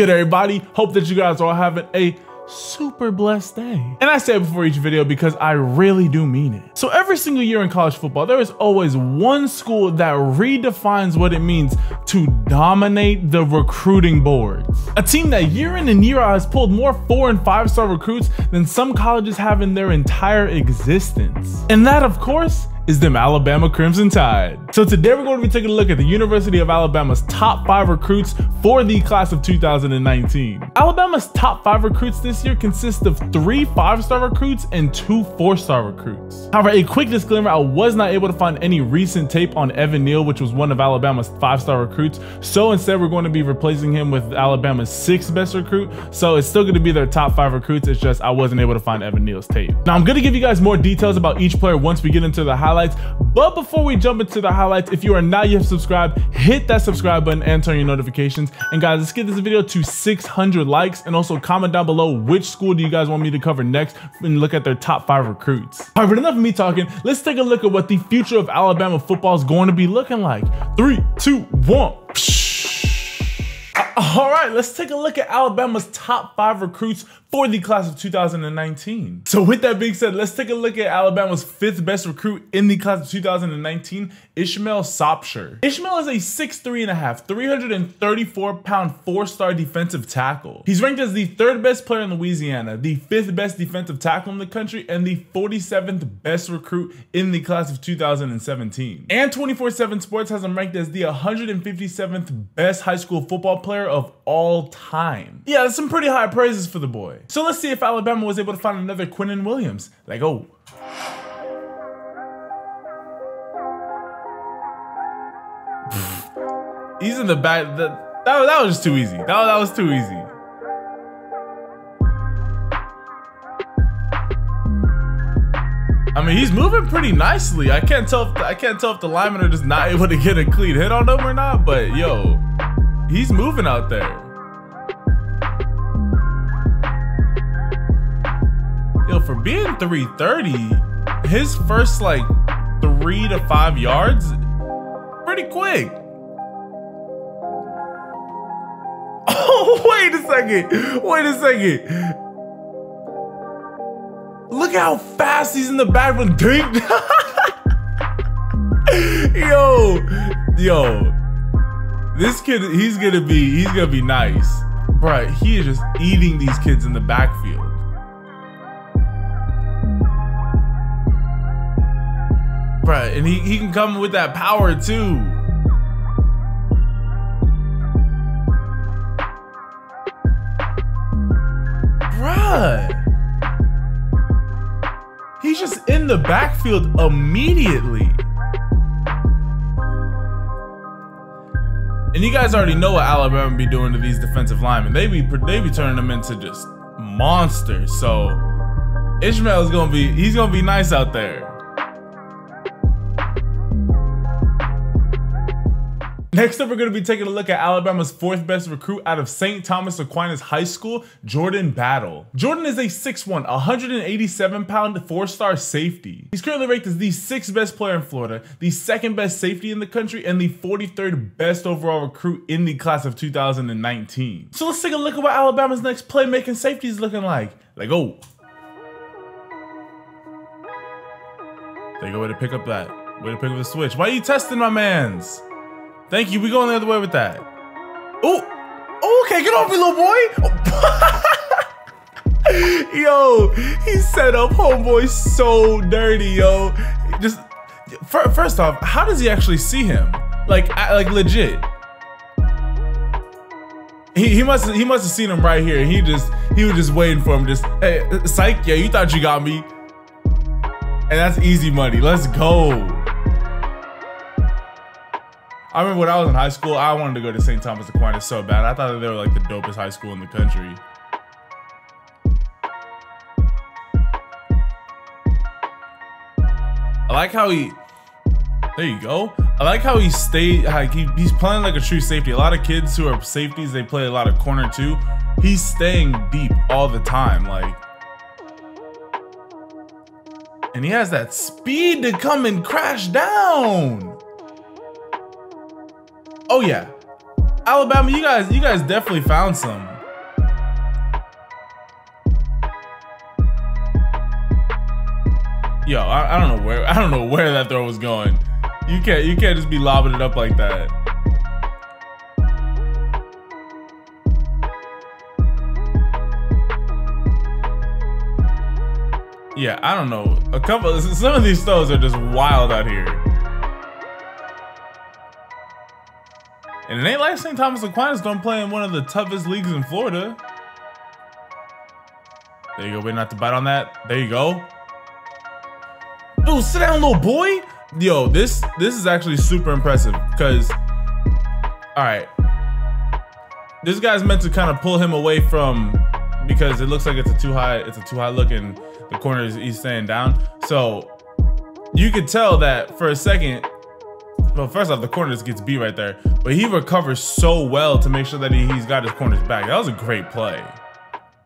good, everybody? Hope that you guys are all having a super blessed day. And I say it before each video because I really do mean it. So every single year in college football, there is always one school that redefines what it means to dominate the recruiting boards. A team that year in and year out has pulled more 4- and 5-star recruits than some colleges have in their entire existence. And that, of course, is them Alabama Crimson Tide. So today we're going to be taking a look at the University of Alabama's top 5 recruits for the class of 2019. Alabama's top 5 recruits this year consist of 3 5-star recruits and 2 4-star recruits. However, a quick disclaimer, I was not able to find any recent tape on Evan Neal, which was one of Alabama's 5-star recruits. So instead we're going to be replacing him with Alabama's 6th best recruit. So it's still going to be their top 5 recruits. It's just I wasn't able to find Evan Neal's tape. Now I'm going to give you guys more details about each player once we get into the highlights. But before we jump into the highlights, if you are not yet subscribed, hit that subscribe button and turn your notifications. And guys, let's get this video to 600 likes, and also comment down below which school do you guys want me to cover next and look at their top 5 recruits. All right, but enough of me talking. Let's take a look at what the future of Alabama football is going to be looking like. 3, 2, 1. All right, let's take a look at Alabama's top 5 recruits for the class of 2019. So with that being said, let's take a look at Alabama's 5th best recruit in the class of 2019, Ishmael Sopsher. Ishmael is a 6'3", 334-pound 4-star defensive tackle. He's ranked as the 3rd best player in Louisiana, the 5th best defensive tackle in the country, and the 47th best recruit in the class of 2017. And 24/7 Sports has him ranked as the 157th best high school football player of all time. Yeah, that's some pretty high praises for the boy. So let's see if Alabama was able to find another Quinnen Williams. Like, oh. He's in the back. That was just too easy. That was too easy. I mean, he's moving pretty nicely. I can't tell if the linemen are just not able to get a clean hit on him or not, but yo, he's moving out there. Yo, for being 330, his first like 3 to 5 yards, pretty quick. Oh, wait a second. Wait a second. Look how fast he's in the back with Dink. Yo. This kid, he's gonna be nice. Bruh, he is just eating these kids in the backfield. Bruh, and he can come with that power too. Bruh. He's just in the backfield immediately. And you guys already know what Alabama be doing to these defensive linemen. They be turning them into just monsters. So Ishmael's he's gonna be nice out there. Next up, we're gonna be taking a look at Alabama's 4th best recruit out of St. Thomas Aquinas High School, Jordan Battle. Jordan is a 6'1", 187-pound 4-star safety. He's currently ranked as the 6th best player in Florida, the 2nd best safety in the country, and the 43rd best overall recruit in the class of 2019. So let's take a look at what Alabama's next playmaking safety is looking like. Like, oh. They go way to pick up that. Way to pick up the switch. Why are you testing my mans? Thank you. We going the other way with that. Oh, okay. Get off me, little boy. Yo, he set up homeboy so dirty, yo. Just first off, how does he actually see him? Like legit. He must have seen him right here. He was just waiting for him. Just hey, psych. Yeah, you thought you got me. And that's easy money. Let's go. I remember when I was in high school, I wanted to go to St. Thomas Aquinas so bad. I thought that they were like the dopest high school in the country. I like how he, there you go. I like how he stayed, like he's playing like a true safety. A lot of kids who are safeties, they play a lot of corner too. He's staying deep all the time. Like, and he has that speed to come and crash down. Oh yeah, Alabama, you guys definitely found some. Yo, I don't know where that throw was going. You can't just be lobbing it up like that. Yeah, I don't know. Some of these throws are just wild out here. And it ain't like St. Thomas Aquinas don't play in one of the toughest leagues in Florida. There you go. Wait, not to bite on that. There you go. Dude, sit down, little boy. Yo, this is actually super impressive because, all right, this guy's meant to kind of pull him away from, because it looks like it's a too high look and the corner is he's staying down. So you could tell that for a second. Well, first off, the corner just gets beat right there, but he recovers so well to make sure that he's got his corners back. That was a great play.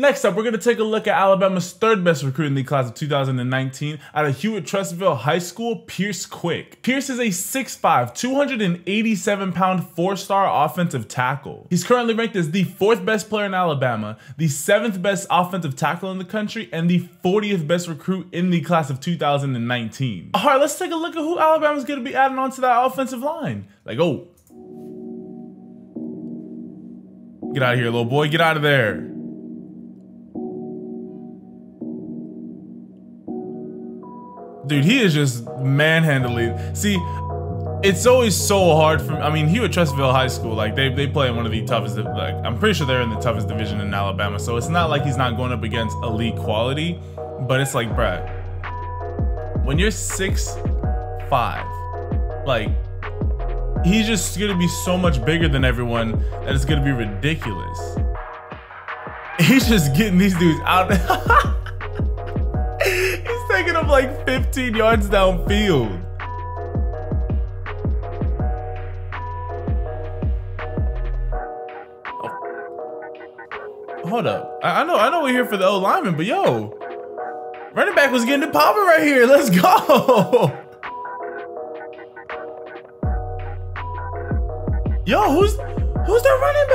Next up, we're going to take a look at Alabama's third best recruit in the class of 2019 out of Hewitt Trussville High School, Pierce Quick. Pierce is a 6'5", 287-pound four-star offensive tackle. He's currently ranked as the 4th best player in Alabama, the 7th best offensive tackle in the country, and the 40th best recruit in the class of 2019. All right, let's take a look at who Alabama's going to be adding onto that offensive line. Like, oh. Get out of here, little boy. Get out of there. Dude, he is just manhandling. See, it's always so hard for me. I mean, Hewitt Trussville High School, like they play in one of the toughest, like I'm pretty sure they're in the toughest division in Alabama. So it's not like he's not going up against elite quality, but it's like, bruh, when you're 6'5", like he's just gonna be so much bigger than everyone that it's gonna be ridiculous. He's just getting these dudes out. Taking him like 15 yards downfield. Oh. Hold up. I know we're here for the old lineman, but yo, running back was getting it popping right here. Let's go. Yo, who's their running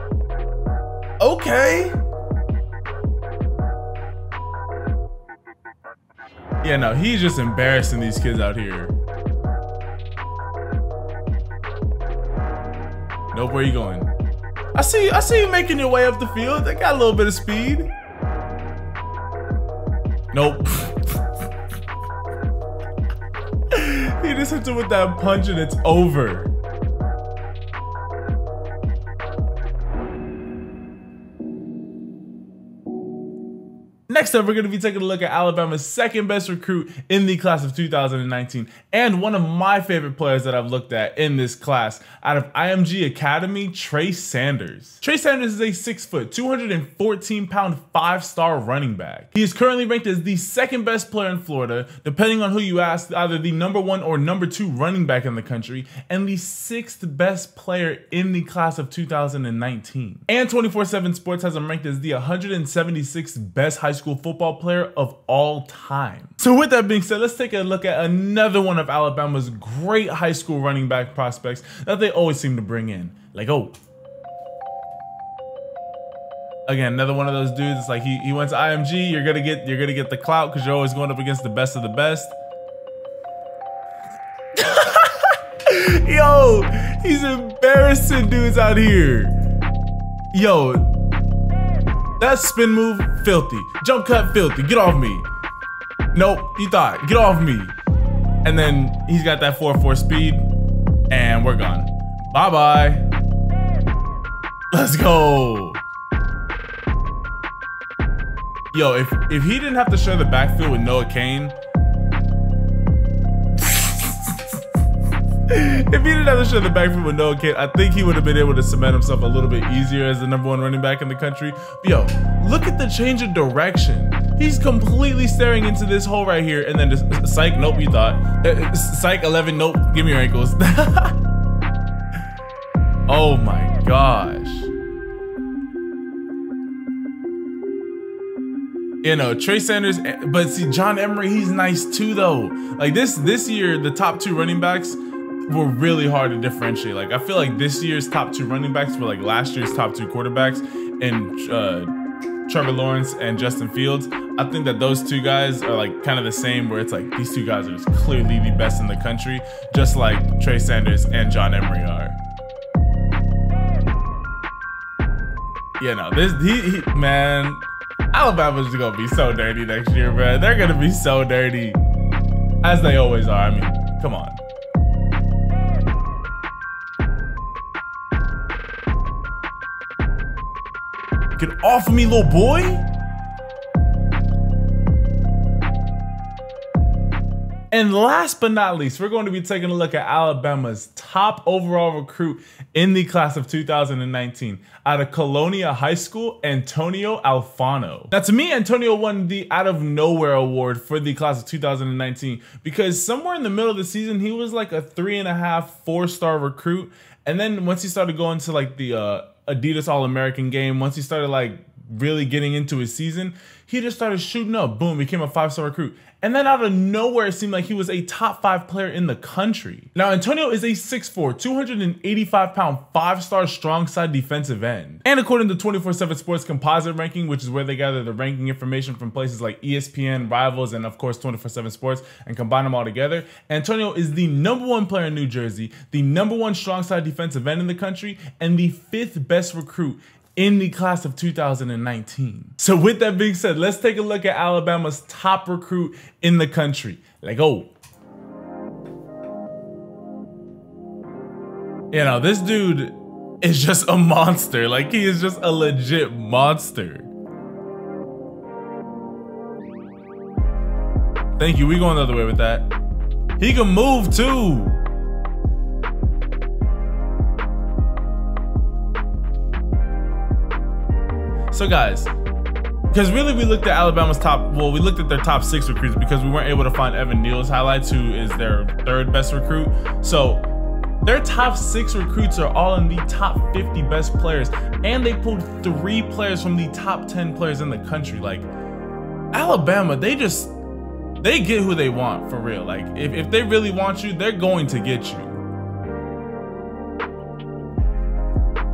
back? Okay. Yeah, no, he's just embarrassing these kids out here. Nope, where you going? I see you making your way up the field. They got a little bit of speed. Nope. He just hits him with that punch and it's over. Next up, we're going to be taking a look at Alabama's 2nd best recruit in the class of 2019 and one of my favorite players that I've looked at in this class out of IMG Academy, Trey Sanders. Trey Sanders is a 6', 214-pound 5-star running back. He is currently ranked as the 2nd best player in Florida, depending on who you ask, either the #1 or #2 running back in the country, and the 6th best player in the class of 2019. And 24/7 Sports has him ranked as the 176th best high school football player of all time. So with that being said, let's take a look at another one of Alabama's great high school running back prospects that they always seem to bring in. Like, oh. Again, another one of those dudes. It's like he went to IMG. You're gonna get the clout because you're always going up against the best of the best. Yo, he's embarrassing dudes out here. Yo. That spin move, filthy. Jump cut, filthy. Get off me. Nope, you thought. Get off me. And then he's got that 4.4 speed, and we're gone. Bye-bye. Let's go. Yo, if he didn't have to share the backfield with Noah Kane, if he didn't have to share the backfield with Noah Kane, I think he would have been able to cement himself a little bit easier as the #1 running back in the country. But yo, look at the change of direction. He's completely staring into this hole right here, and then just psych. Nope, you thought. Psych 11. Nope, give me your ankles. Oh my gosh. You know, Trey Sanders, but see, John Emery, he's nice too though. Like this year, the top 2 running backs were really hard to differentiate. Like I feel like this year's top 2 running backs were like last year's top 2 quarterbacks, and Trevor Lawrence and Justin Fields, I think that those two guys are like kind of the same, where it's like these two guys are just clearly the best in the country, just like Trey Sanders and John Emery are. You know, this man, Alabama's gonna be so dirty next year, bro. They're gonna be so dirty, as they always are. I mean, come on. Get off of me, little boy. And last but not least, we're going to be taking a look at Alabama's top overall recruit in the class of 2019 out of Colonia High School, Antonio Alfano. Now, to me, Antonio won the Out of Nowhere Award for the class of 2019 because somewhere in the middle of the season, he was like a 3.5-4-star recruit. And then once he started going to like the Adidas All-American game, once he started like really getting into his season, he just started shooting up. Boom, became a 5-star recruit. And then out of nowhere, it seemed like he was a top 5 player in the country. Now, Antonio is a 6'4", 285-pound, 5-star strong side defensive end. And according to 24/7 Sports Composite Ranking, which is where they gather the ranking information from places like ESPN, Rivals, and of course 24/7 Sports, and combine them all together, Antonio is the #1 player in New Jersey, the #1 strong side defensive end in the country, and the 5th best recruit in the class of 2019. So with that being said, let's take a look at Alabama's top recruit in the country. Like, oh, you know, this dude is just a monster. Like, he is just a legit monster. Thank you. We going the other way with that. He can move too. So guys, because really we looked at Alabama's top, well, we looked at their top 6 recruits because we weren't able to find Evan Neal's highlights, who is their 3rd best recruit. So their top 6 recruits are all in the top 50 best players, and they pulled 3 players from the top 10 players in the country. Like, Alabama, they get who they want, for real. Like, if they really want you, they're going to get you.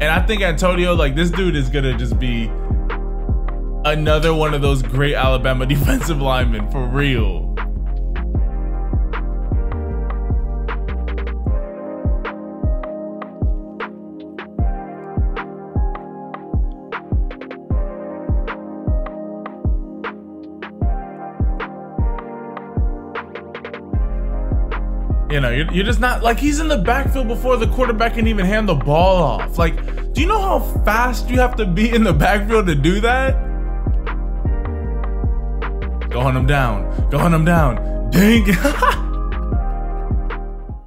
And I think Antonio, like, this dude is gonna just be another one of those great Alabama defensive linemen, for real. You know, you're just not, like, he's in the backfield before the quarterback can even hand the ball off. Like, do you know how fast you have to be in the backfield to do that? Go hunt him down. Go hunt him down. Dang.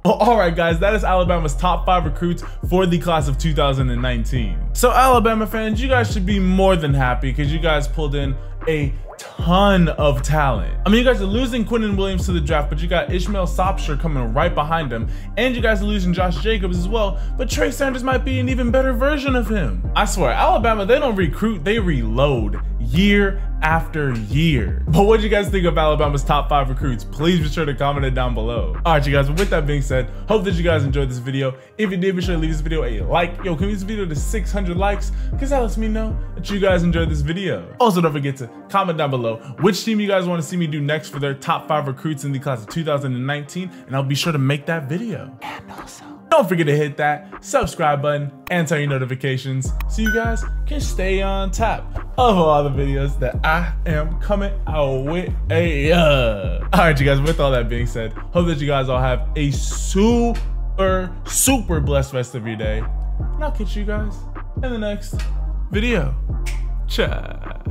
Well, all right, guys, that is Alabama's top 5 recruits for the class of 2019. So Alabama fans, you guys should be more than happy because you guys pulled in a ton of talent. I mean, you guys are losing Quinton Williams to the draft, but you got Ishmael Sopsher coming right behind him, and you guys are losing Josh Jacobs as well, but Trey Sanders might be an even better version of him. I swear, Alabama, they don't recruit, they reload year after year. But what do you guys think of Alabama's top 5 recruits? Please be sure to comment it down below. All right, you guys, with that being said, hope that you guys enjoyed this video. If you did, be sure to leave this video a like. Yo, can we get this video to 600 likes? Because that lets me know that you guys enjoyed this video. Also, don't forget to comment down below which team you guys want to see me do next for their top 5 recruits in the class of 2019, and I'll be sure to make that video. And also, don't forget to hit that subscribe button and turn your notifications so you guys can stay on top of all the videos that I am coming out with. Hey, all right, you guys, with all that being said, hope that you guys all have a super blessed rest of your day, and I'll catch you guys in the next video. Ciao.